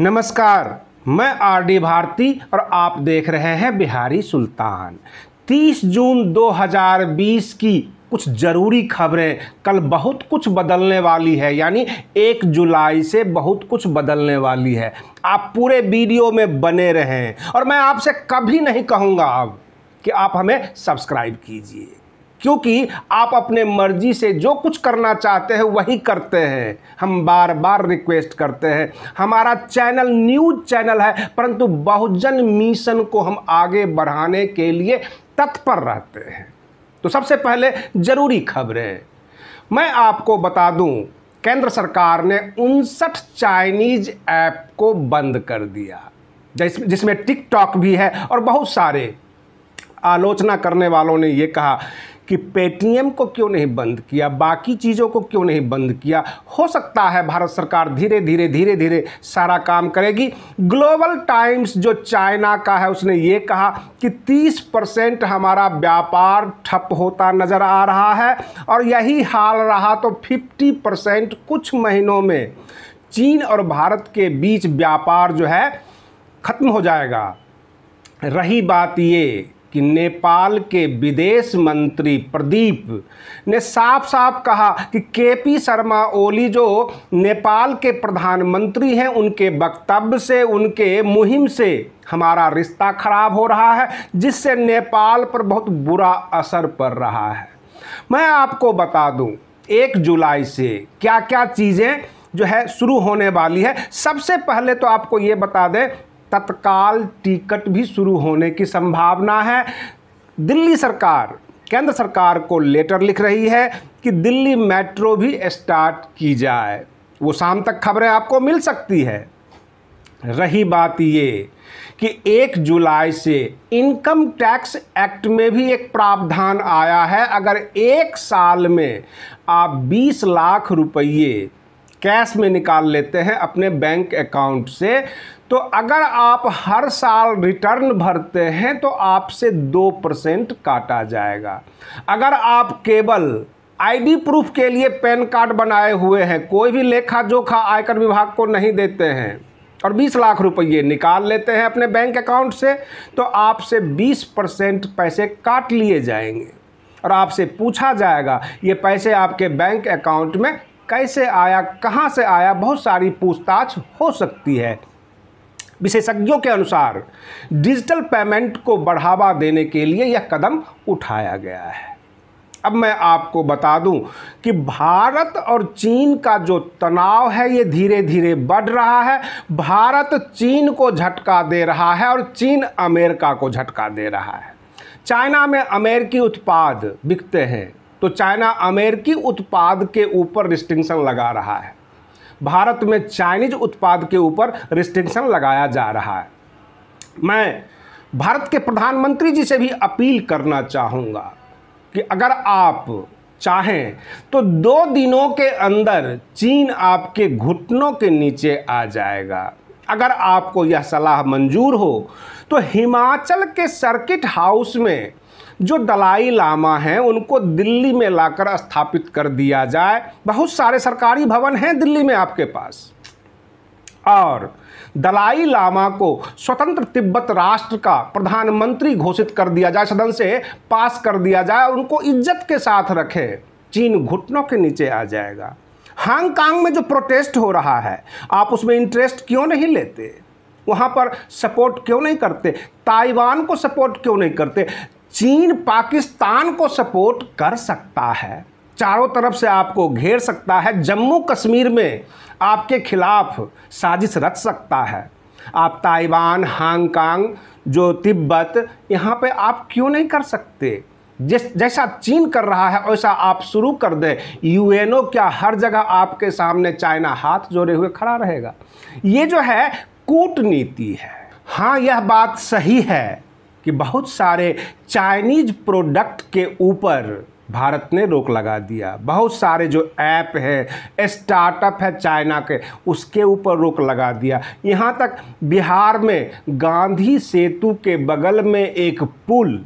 नमस्कार, मैं R D Bharti और आप देख रहे हैं बिहारी सुल्तान। 30 जून 2020 की कुछ ज़रूरी खबरें। कल बहुत कुछ बदलने वाली है, यानी 1 जुलाई से बहुत कुछ बदलने वाली है। आप पूरे वीडियो में बने रहें और मैं आपसे कभी नहीं कहूँगा अब कि आप हमें सब्सक्राइब कीजिए, क्योंकि आप अपने मर्जी से जो कुछ करना चाहते हैं वही करते हैं। हम बार बार रिक्वेस्ट करते हैं, हमारा चैनल न्यूज़ चैनल है, परंतु बहुजन मिशन को हम आगे बढ़ाने के लिए तत्पर रहते हैं। तो सबसे पहले ज़रूरी खबरें मैं आपको बता दूं, केंद्र सरकार ने 59 चाइनीज़ ऐप को बंद कर दिया, जिसमें टिकटॉक भी है। और बहुत सारे आलोचना करने वालों ने ये कहा कि पेटीएम को क्यों नहीं बंद किया, बाकी चीज़ों को क्यों नहीं बंद किया। हो सकता है भारत सरकार धीरे धीरे सारा काम करेगी। ग्लोबल टाइम्स जो चाइना का है, उसने ये कहा कि 30% हमारा व्यापार ठप होता नज़र आ रहा है और यही हाल रहा तो 50% कुछ महीनों में चीन और भारत के बीच व्यापार जो है ख़त्म हो जाएगा। रही बात ये कि नेपाल के विदेश मंत्री प्रदीप ने साफ साफ कहा कि केपी शर्मा ओली जो नेपाल के प्रधानमंत्री हैं, उनके वक्तव्य से, उनके मुहिम से हमारा रिश्ता खराब हो रहा है, जिससे नेपाल पर बहुत बुरा असर पड़ रहा है। मैं आपको बता दूं 1 जुलाई से क्या क्या चीज़ें जो है शुरू होने वाली है। सबसे पहले तो आपको ये बता दें, तत्काल टिकट भी शुरू होने की संभावना है। दिल्ली सरकार केंद्र सरकार को लेटर लिख रही है कि दिल्ली मेट्रो भी स्टार्ट की जाए। वो शाम तक खबरें आपको मिल सकती है। रही बात ये कि 1 जुलाई से इनकम टैक्स एक्ट में भी एक प्रावधान आया है, अगर 1 साल में आप 20 लाख रुपये कैश में निकाल लेते हैं अपने बैंक अकाउंट से, तो अगर आप हर साल रिटर्न भरते हैं तो आपसे 2% काटा जाएगा। अगर आप केवल आईडी प्रूफ के लिए पैन कार्ड बनाए हुए हैं, कोई भी लेखा जोखा आयकर विभाग को नहीं देते हैं और 20 लाख रुपये निकाल लेते हैं अपने बैंक अकाउंट से, तो आपसे 20% पैसे काट लिए जाएंगे और आपसे पूछा जाएगा ये पैसे आपके बैंक अकाउंट में कैसे आया, कहाँ से आया। बहुत सारी पूछताछ हो सकती है। विशेषज्ञों के अनुसार डिजिटल पेमेंट को बढ़ावा देने के लिए यह कदम उठाया गया है। अब मैं आपको बता दूं कि भारत और चीन का जो तनाव है ये धीरे-धीरे बढ़ रहा है। भारत चीन को झटका दे रहा है और चीन अमेरिका को झटका दे रहा है। चाइना में अमेरिकी उत्पाद बिकते हैं तो चाइना अमेरिकी उत्पाद के ऊपर रिस्ट्रिक्शन लगा रहा है। भारत में चाइनीज उत्पाद के ऊपर रिस्ट्रिक्शन लगाया जा रहा है। मैं भारत के प्रधानमंत्री जी से भी अपील करना चाहूँगा कि अगर आप चाहें तो 2 दिनों के अंदर चीन आपके घुटनों के नीचे आ जाएगा। अगर आपको यह सलाह मंजूर हो तो हिमाचल के सर्किट हाउस में जो दलाई लामा हैं, उनको दिल्ली में लाकर स्थापित कर दिया जाए। बहुत सारे सरकारी भवन हैं दिल्ली में आपके पास। और दलाई लामा को स्वतंत्र तिब्बत राष्ट्र का प्रधानमंत्री घोषित कर दिया जाए, सदन से पास कर दिया जाए, उनको इज्जत के साथ रखें। चीन घुटनों के नीचे आ जाएगा। हांगकांग में जो प्रोटेस्ट हो रहा है, आप उसमें इंटरेस्ट क्यों नहीं लेते, वहाँ पर सपोर्ट क्यों नहीं करते, ताइवान को सपोर्ट क्यों नहीं करते। चीन पाकिस्तान को सपोर्ट कर सकता है, चारों तरफ से आपको घेर सकता है, जम्मू कश्मीर में आपके खिलाफ साजिश रच सकता है। आप ताइवान, हांगकांग, जो तिब्बत, यहाँ पे आप क्यों नहीं कर सकते। जैसा चीन कर रहा है वैसा आप शुरू कर दें। यूएनओ क्या, हर जगह आपके सामने चाइना हाथ जोड़े हुए खड़ा रहेगा। ये जो है कूटनीति है। हाँ, यह बात सही है कि बहुत सारे चाइनीज प्रोडक्ट के ऊपर भारत ने रोक लगा दिया। बहुत सारे जो ऐप है, स्टार्टअप है चाइना के, उसके ऊपर रोक लगा दिया। यहाँ तक बिहार में गांधी सेतु के बगल में एक पुल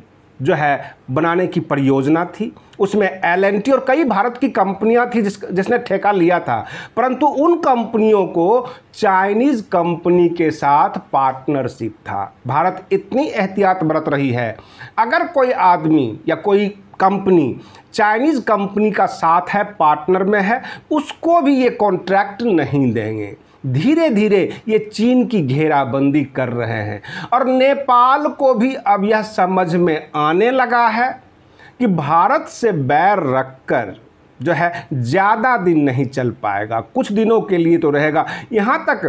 जो है बनाने की परियोजना थी। उसमें एल&टी और कई भारत की कंपनियां थी जिसने ठेका लिया था, परंतु उन कंपनियों को चाइनीज़ कंपनी के साथ पार्टनरशिप था। भारत इतनी एहतियात बरत रही है, अगर कोई आदमी या कोई कंपनी चाइनीज़ कंपनी का साथ है, पार्टनर में है, उसको भी ये कॉन्ट्रैक्ट नहीं देंगे। धीरे धीरे ये चीन की घेराबंदी कर रहे हैं और नेपाल को भी अब यह समझ में आने लगा है कि भारत से बैर रखकर जो है ज़्यादा दिन नहीं चल पाएगा, कुछ दिनों के लिए तो रहेगा। यहाँ तक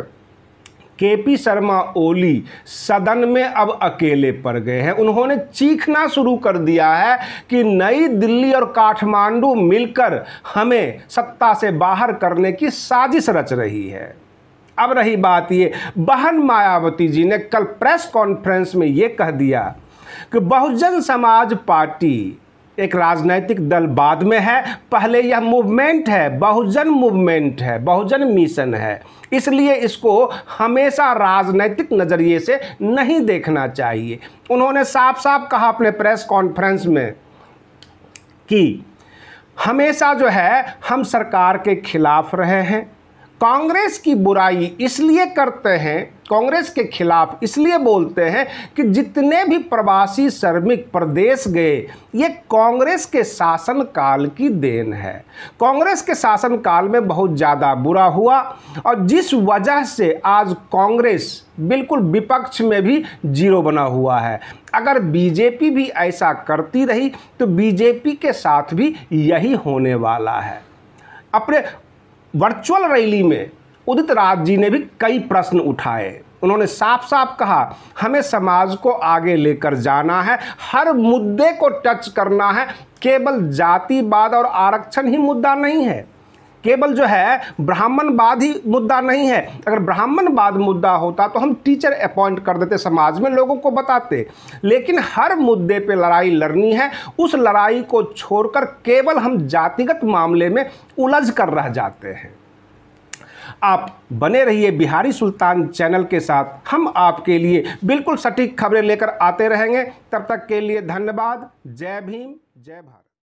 केपी शर्मा ओली सदन में अब अकेले पड़ गए हैं। उन्होंने चीखना शुरू कर दिया है कि नई दिल्ली और काठमांडू मिलकर हमें सत्ता से बाहर करने की साजिश रच रही है। अब रही बात ये, बहन मायावती जी ने कल प्रेस कॉन्फ्रेंस में ये कह दिया कि बहुजन समाज पार्टी एक राजनीतिक दल बाद में है, पहले यह मूवमेंट है, बहुजन मूवमेंट है, बहुजन मिशन है, इसलिए इसको हमेशा राजनीतिक नज़रिए से नहीं देखना चाहिए। उन्होंने साफ साफ कहा अपने प्रेस कॉन्फ्रेंस में कि हमेशा जो है हम सरकार के खिलाफ रहे हैं, कांग्रेस की बुराई इसलिए करते हैं, कांग्रेस के खिलाफ इसलिए बोलते हैं कि जितने भी प्रवासी श्रमिक प्रदेश गए ये कांग्रेस के शासनकाल की देन है। कांग्रेस के शासनकाल में बहुत ज़्यादा बुरा हुआ और जिस वजह से आज कांग्रेस बिल्कुल विपक्ष में भी जीरो बना हुआ है। अगर बीजेपी भी ऐसा करती रही तो बीजेपी के साथ भी यही होने वाला है। अपने वर्चुअल रैली में उदित राज जी ने भी कई प्रश्न उठाए। उन्होंने साफ साफ कहा हमें समाज को आगे लेकर जाना है, हर मुद्दे को टच करना है, केवल जातिवाद और आरक्षण ही मुद्दा नहीं है, केवल जो है ब्राह्मणवाद ही मुद्दा नहीं है। अगर ब्राह्मणवाद मुद्दा होता तो हम टीचर अपॉइंट कर देते, समाज में लोगों को बताते, लेकिन हर मुद्दे पे लड़ाई लड़नी है। उस लड़ाई को छोड़कर केवल हम जातिगत मामले में उलझ कर रह जाते हैं। आप बने रहिए बिहारी सुल्तान चैनल के साथ, हम आपके लिए बिल्कुल सटीक खबरें लेकर आते रहेंगे। तब तक के लिए धन्यवाद। जय भीम, जय भारत।